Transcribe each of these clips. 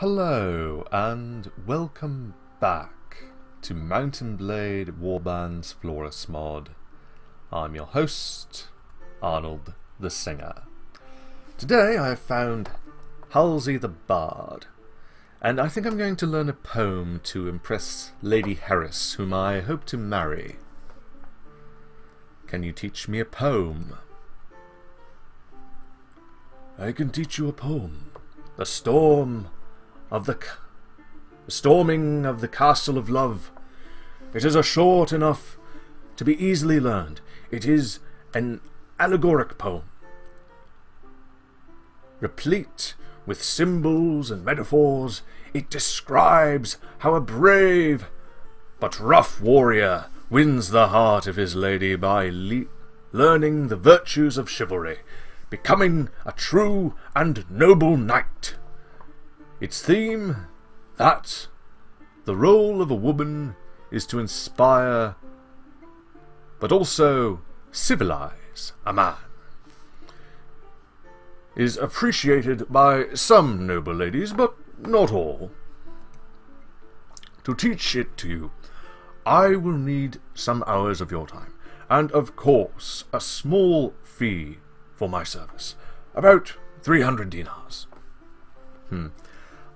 Hello and welcome back to Mount & Blade Warband's Floris Mod. I'm your host, Arnold the Singer. Today I have found Halsey the Bard, and I think I'm going to learn a poem to impress Lady Harris, whom I hope to marry. Can you teach me a poem? I can teach you a poem. The storm of the storming of the castle of love. It is a short enough to be easily learned. It is an allegoric poem, replete with symbols and metaphors. It describes how a brave but rough warrior wins the heart of his lady by learning the virtues of chivalry, becoming a true and noble knight. Its theme, that the role of a woman is to inspire but also civilize a man, is appreciated by some noble ladies, but not all. To teach it to you, I will need some hours of your time, and of course a small fee for my service, about 300 dinars.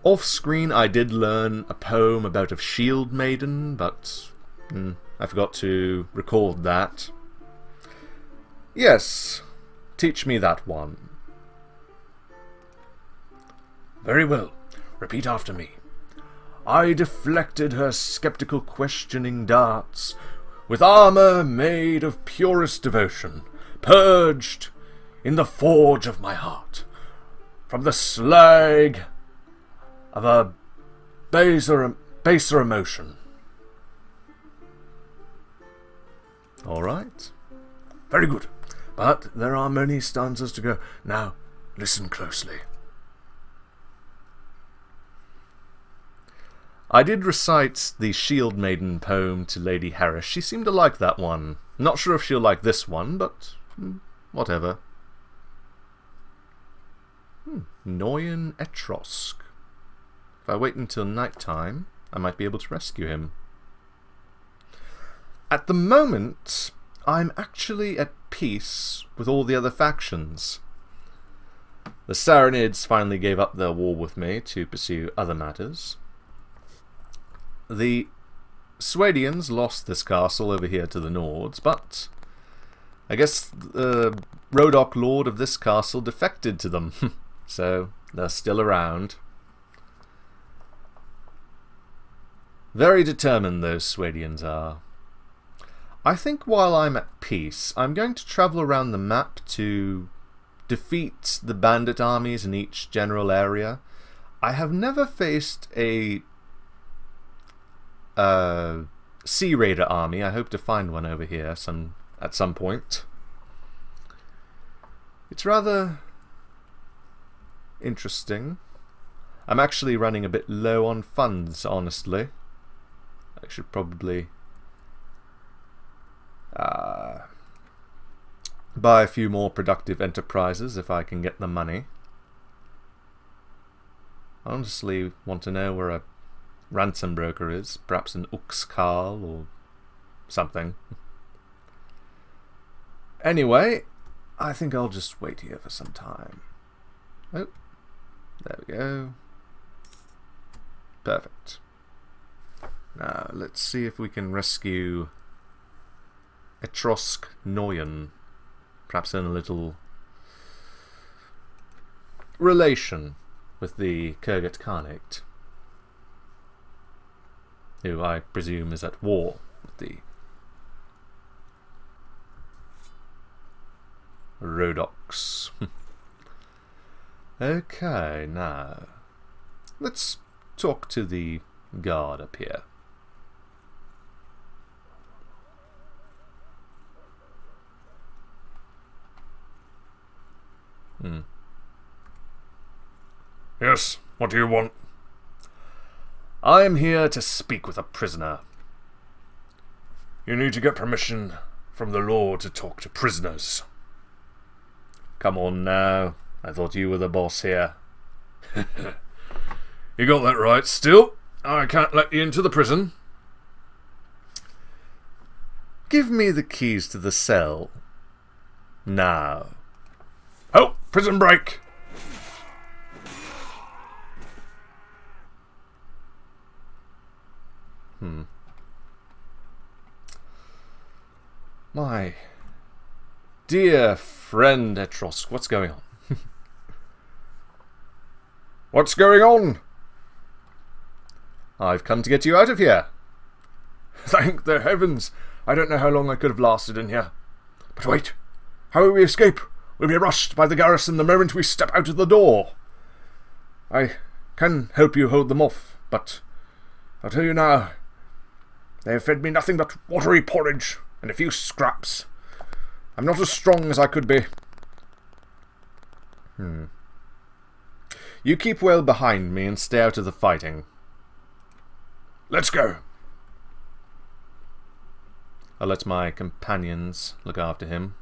Off screen I did learn a poem about a shield maiden, but I forgot to record that. Yes, teach me that one. Very well, repeat after me. I deflected her sceptical questioning darts with armour made of purest devotion, purged in the forge of my heart from the slag of a baser emotion. Alright. Very good. But there are many stanzas to go. Now, listen closely. I did recite the Shield Maiden poem to Lady Harris. She seemed to like that one. Not sure if she'll like this one, but whatever. Noyan Etrosk. If I wait until night time, I might be able to rescue him. At the moment, I'm actually at peace with all the other factions. The Sarenids finally gave up their war with me to pursue other matters. The Swadians lost this castle over here to the Nords, but I guess the Rodok lord of this castle defected to them, so they're still around. Very determined those Swadians are. I think while I'm at peace, I'm going to travel around the map to defeat the bandit armies in each general area. I have never faced a Sea Raider army. I hope to find one over here at some point. It's rather interesting. I'm actually running a bit low on funds, honestly. I should probably buy a few more productive enterprises if I can get the money. I honestly want to know where a ransom broker is, perhaps an Uxkhal or something. Anyway, I think I'll just wait here for some time. Oh, there we go. Perfect. Now, let's see if we can rescue Etrosk Noyan. Perhaps in a little relation with the Kergit Khanate, who I presume is at war with the Rhodoks. Okay, now let's talk to the guard up here. Yes, what do you want? I am here to speak with a prisoner. You need to get permission from the law to talk to prisoners. Come on now, I thought you were the boss here. You got that right. Still, I can't let you into the prison. Give me the keys to the cell. Now. Oh! Prison break! My dear friend Etrosk, what's going on? What's going on? I've come to get you out of here. Thank the heavens! I don't know how long I could have lasted in here. But wait! How will we escape? We'll be rushed by the garrison the moment we step out of the door. I can help you hold them off, but I'll tell you now, they have fed me nothing but watery porridge and a few scraps. I'm not as strong as I could be. You keep well behind me and stay out of the fighting. Let's go. I'll let my companions look after him.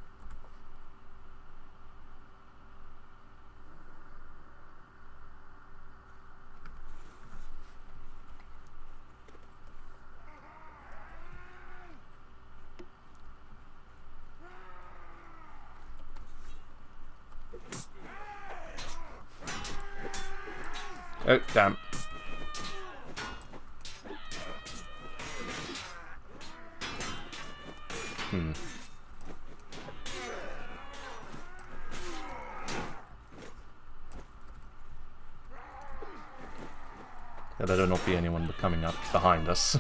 Oh, damn. Yeah, there will not be anyone coming up behind us.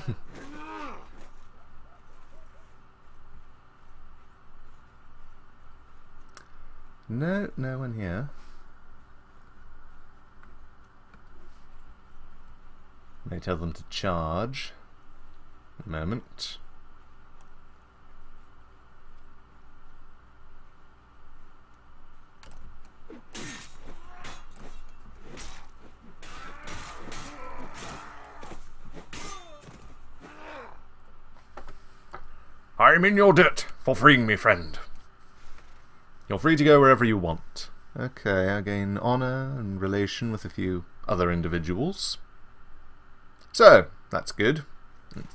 No, no one here. May tell them to charge. A moment. I'm in your debt for freeing me, friend. You're free to go wherever you want. Okay, I gain honour and relation with a few other individuals. So, that's good.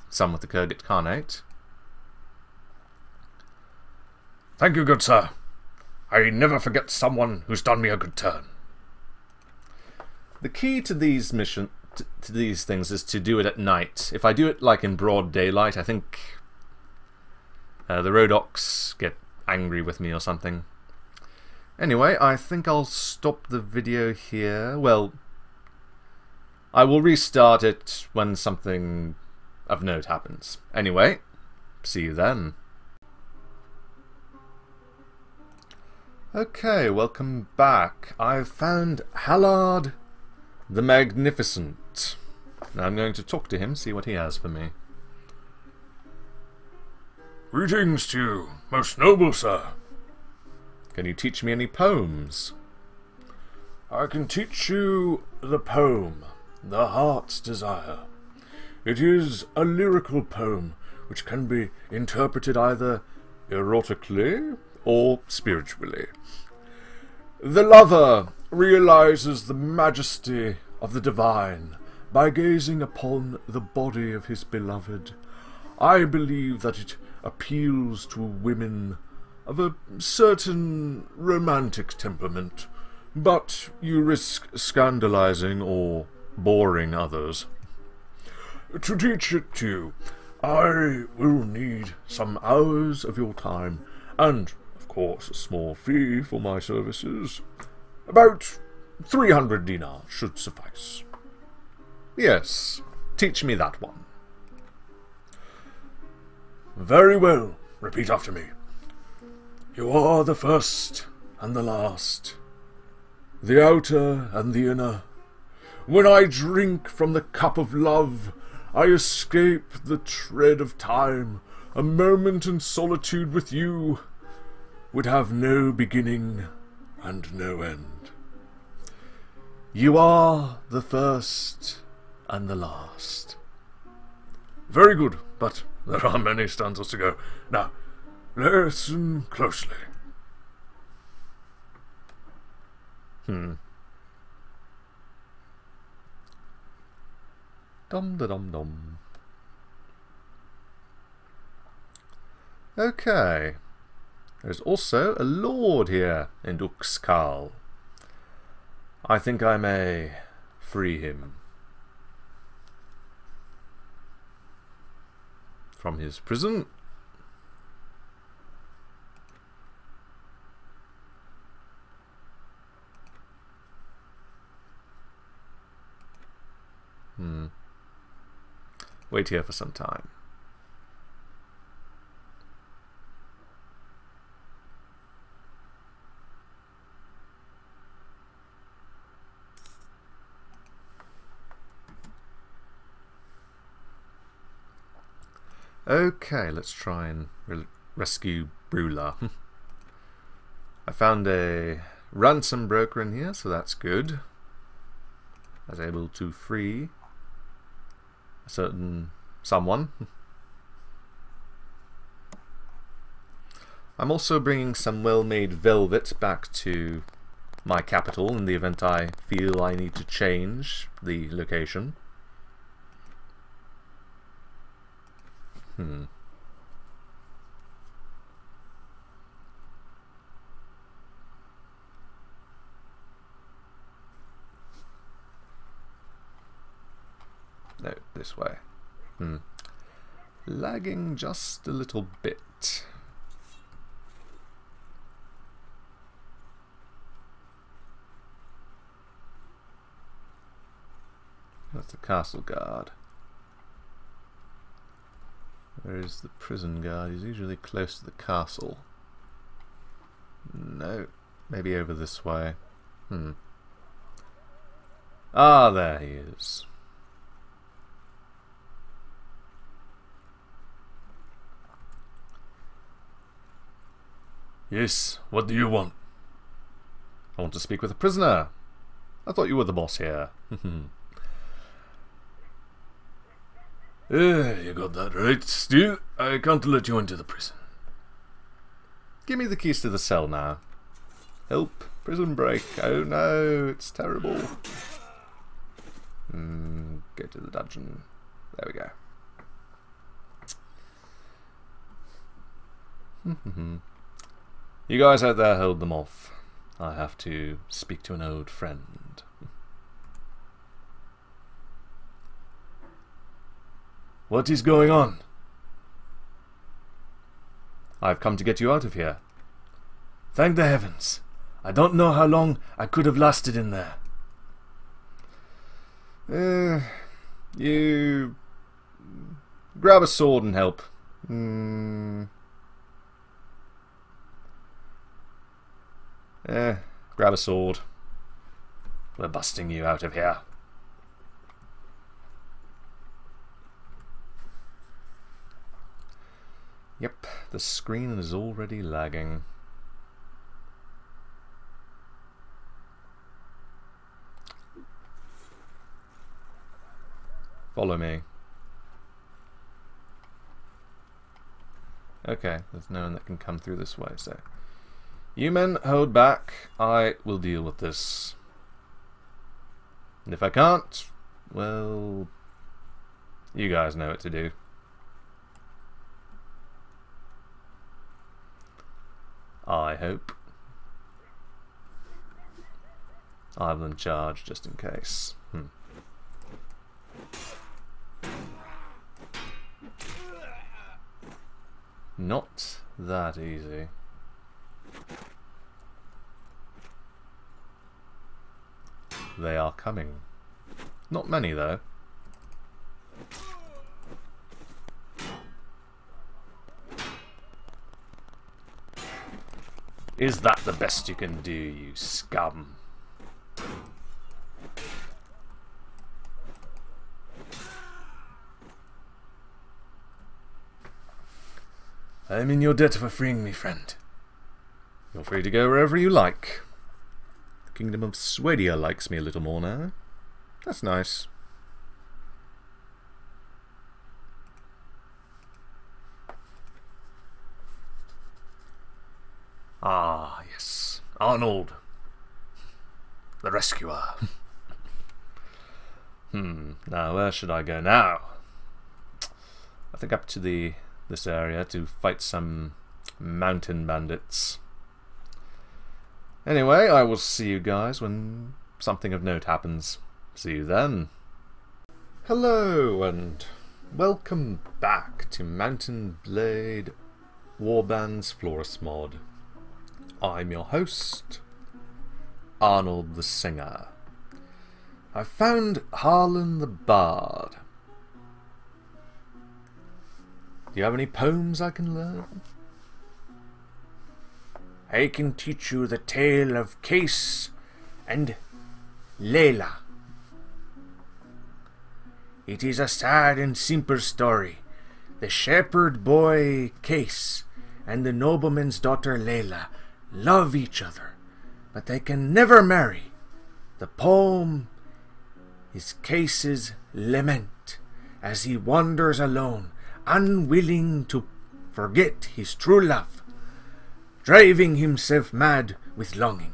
Some with the Kergit Khanate. Thank you, good sir. I never forget someone who's done me a good turn. The key to these things is to do it at night. If I do it like in broad daylight, I think the Rhodoks get angry with me or something. Anyway, I think I'll stop the video here. Well, I will restart it when something of note happens. Anyway, see you then. Okay, welcome back. I've found Hallard the Magnificent. Now I'm going to talk to him, see what he has for me. Greetings to you, most noble sir. Can you teach me any poems? I can teach you the poem, The Heart's Desire. It is a lyrical poem which can be interpreted either erotically or spiritually. The lover realizes the majesty of the divine by gazing upon the body of his beloved. I believe that it appeals to women of a certain romantic temperament, but you risk scandalizing or boring others. To teach it to you, I will need some hours of your time, and, of course, a small fee for my services. About 300 dinars should suffice. Yes, teach me that one. Very well, repeat after me. You are the first and the last, the outer and the inner. When I drink from the cup of love, I escape the tread of time. A moment in solitude with you would have no beginning and no end. You are the first and the last. Very good, but there are many stanzas to go. Now, listen closely. Dum-da-dum-dum. Okay. There's also a lord here in Uxkhal. I think I may free him from his prison. Wait here for some time. Okay, let's try and rescue Brula. I found a ransom broker in here, so that's good. I was able to free a certain someone. I'm also bringing some well-made velvet back to my capital in the event I feel I need to change the location. No, this way. Lagging just a little bit. That's the castle guard. Where is the prison guard? He's usually close to the castle. No, maybe over this way. Ah, there he is. Yes, what do you want? I want to speak with a prisoner. I thought you were the boss here. Yeah, you got that right, Stu. I can't let you into the prison. Give me the keys to the cell now. Help. Prison break. Oh no, it's terrible. Go to the dungeon. There we go. You guys out there hold them off. I have to speak to an old friend. What is going on? I've come to get you out of here. Thank the heavens. I don't know how long I could have lasted in there. You grab a sword and help. Grab a sword. We're busting you out of here. Yep, the screen is already lagging. Follow me. Okay, there's no one that can come through this way, so... You men, hold back. I will deal with this. And if I can't, well... You guys know what to do. I hope. I have them charged just in case. Not that easy. They are coming. Not many though. Is that the best you can do, you scum? I am in your debt for freeing me, friend. You're free to go wherever you like. The Kingdom of Swadia likes me a little more now. That's nice. Ah, yes. Arnold, the Rescuer. Now where should I go now? I think up to this area to fight some mountain bandits. Anyway, I will see you guys when something of note happens. See you then. Hello and welcome back to Mount & Blade Warband's Floris Mod. I'm your host, Arnold the Singer. I found Harlan the Bard. Do you have any poems I can learn? I can teach you the tale of Qays and Layla. It is a sad and simple story. The shepherd boy Qays and the nobleman's daughter Layla love each other, but they can never marry. The poem is Qays's lament as he wanders alone, unwilling to forget his true love, driving himself mad with longing.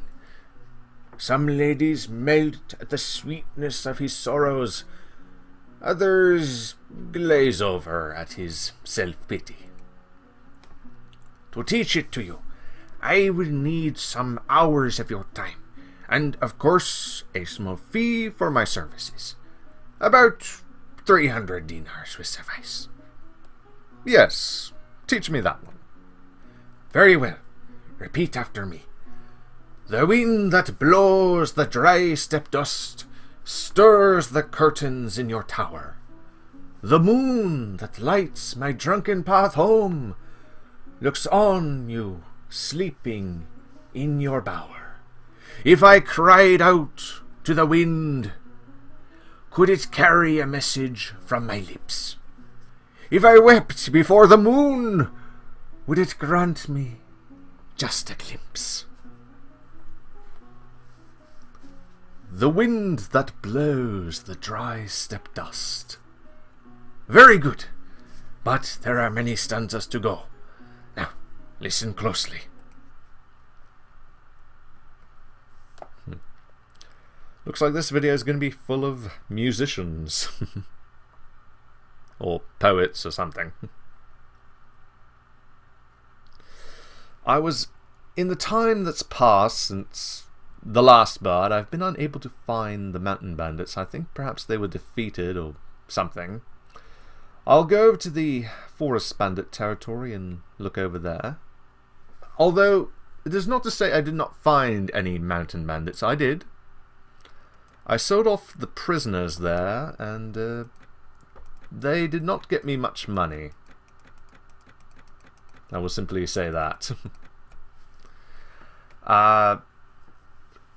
Some ladies melt at the sweetness of his sorrows, others glaze over at his self-pity. To teach it to you, I will need some hours of your time, and of course a small fee for my services. About 300 dinars will suffice. Yes, teach me that one. Very well. Repeat after me. The wind that blows the dry step dust stirs the curtains in your tower. The moon that lights my drunken path home looks on you sleeping in your bower. If I cried out to the wind, could it carry a message from my lips? If I wept before the moon, would it grant me just a glimpse? The wind that blows the dry steppe dust. Very good, but there are many stanzas to go. Now, listen closely. Looks like this video is going to be full of musicians. Or poets or something. I was, in the time that's passed since the last bard, I've been unable to find the mountain bandits. I think perhaps they were defeated or something. I'll go over to the forest bandit territory and look over there. Although, it is not to say I did not find any mountain bandits. I did. I sold off the prisoners there and they did not get me much money. I will simply say that.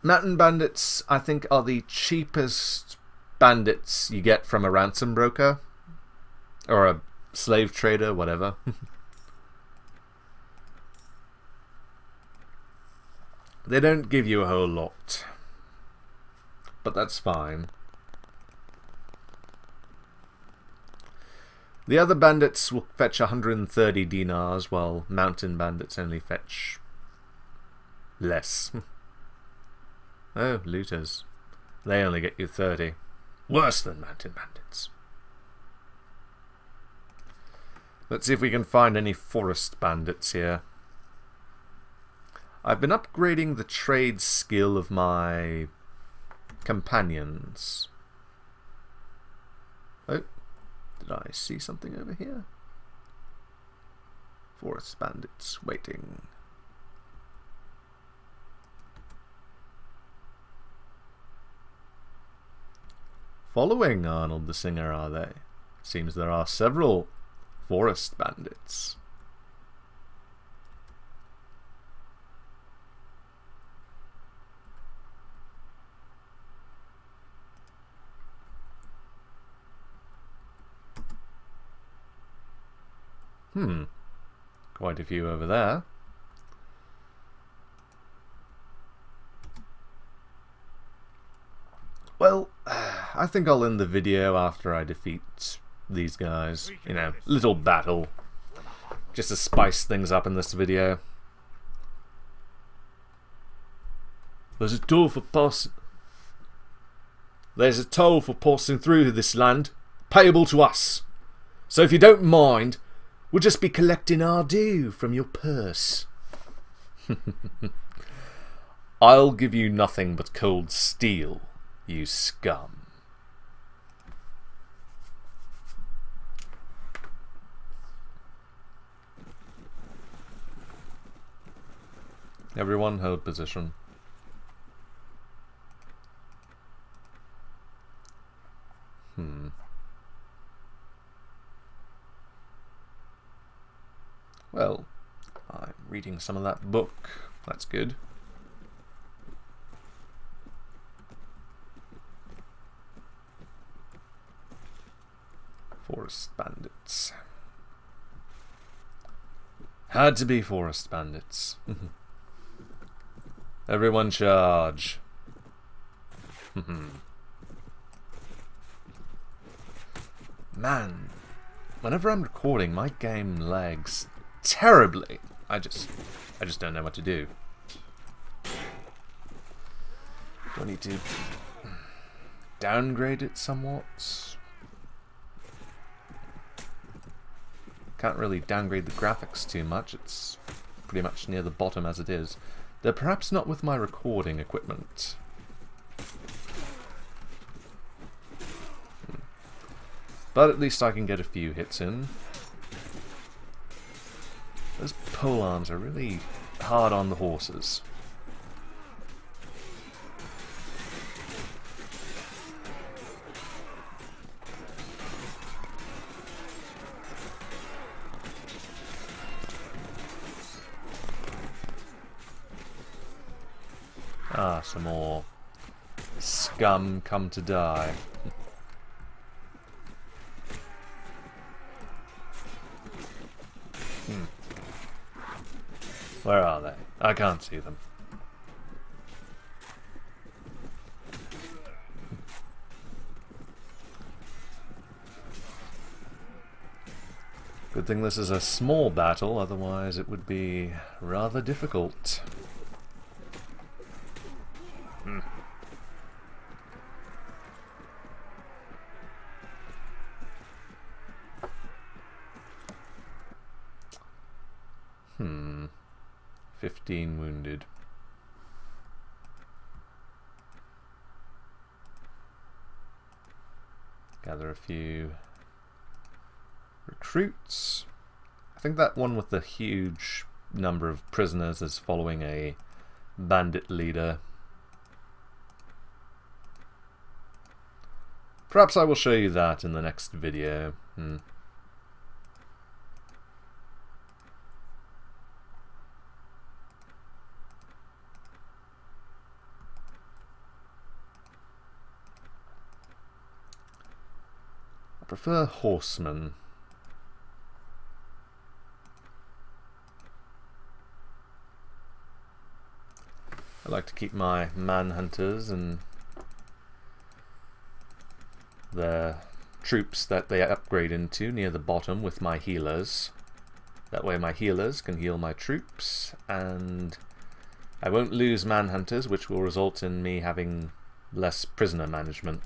Mountain bandits, I think, are the cheapest bandits you get from a ransom broker. Or a slave trader, whatever. They don't give you a whole lot. But that's fine. The other bandits will fetch 130 dinars, while mountain bandits only fetch less. Oh, looters. They only get you 30. Worse than mountain bandits. Let's see if we can find any forest bandits here. I've been upgrading the trade skill of my companions. Oh. Did I see something over here? Forest bandits waiting. Following Arnold the Singer, are they? Seems there are several forest bandits. Quite a few over there. Well, I think I'll end the video after I defeat these guys in a little battle. Just to spice things up in this video. There's a door for pass. There's a toll for passing through this land, payable to us. So if you don't mind, we'll just be collecting our due from your purse. I'll give you nothing but cold steel, you scum. Everyone held position. Well, I'm reading some of that book. That's good. Forest bandits. Had to be forest bandits. Everyone charge. Man, whenever I'm recording, my game lags terribly. I just don't know what to do. Do I need to downgrade it somewhat? Can't really downgrade the graphics too much. It's pretty much near the bottom as it is. Though perhaps not with my recording equipment. But at least I can get a few hits in. Those pole arms are really hard on the horses. Ah, some more scum come to die. Where are they? I can't see them. Good thing this is a small battle, otherwise it would be rather difficult. Hmm. 15 wounded. Gather a few recruits. I think that one with the huge number of prisoners is following a bandit leader. Perhaps I will show you that in the next video. I prefer horsemen. I like to keep my manhunters and the troops that they upgrade into near the bottom with my healers. That way my healers can heal my troops and I won't lose manhunters, which will result in me having less prisoner management.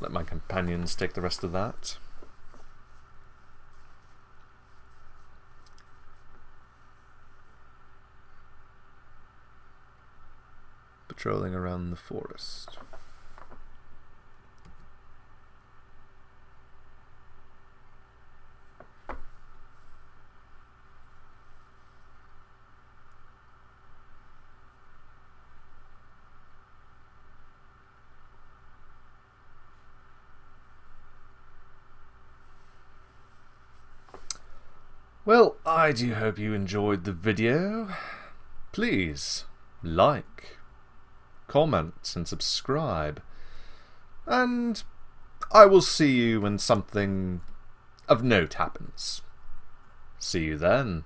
Let my companions take the rest of that. Patrolling around the forest. Well, I do hope you enjoyed the video. Please like, comment and subscribe, and I will see you when something of note happens. See you then.